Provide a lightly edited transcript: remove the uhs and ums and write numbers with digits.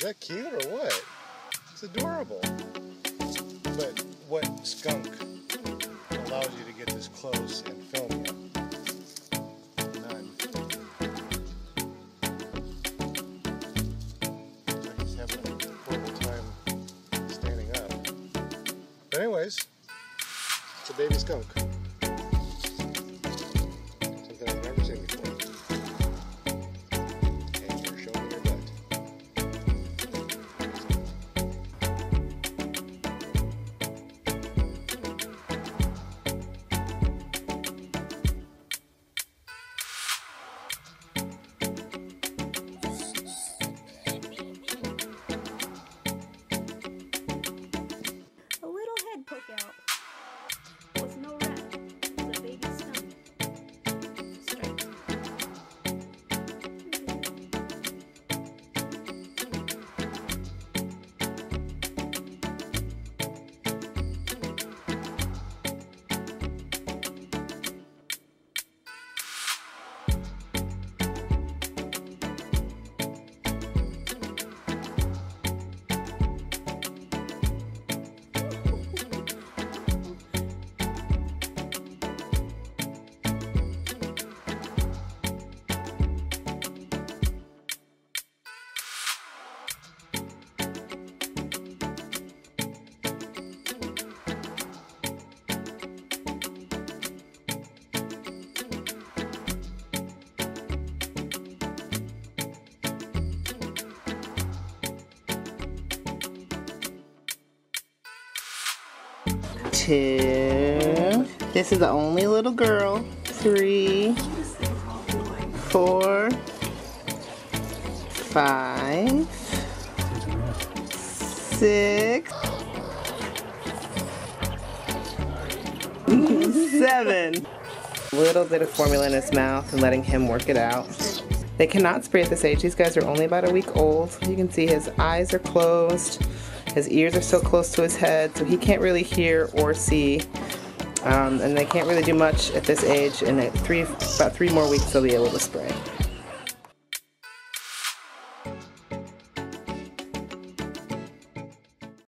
Is that cute or what? It's adorable. But what skunk allows you to get this close and film it? None. He's having a horrible time standing up. But anyways, it's a baby skunk. Something I've never seen before. Two. This is the only little girl. 3, 4, 5, 6, 7. Little bit of formula in his mouth and letting him work it out. They cannot spray at this age. These guys are only about a week old. You can see his eyes are closed. His ears are so close to his head, so he can't really hear or see, and they can't really do much at this age. And at about three more weeks, they'll be able to spray.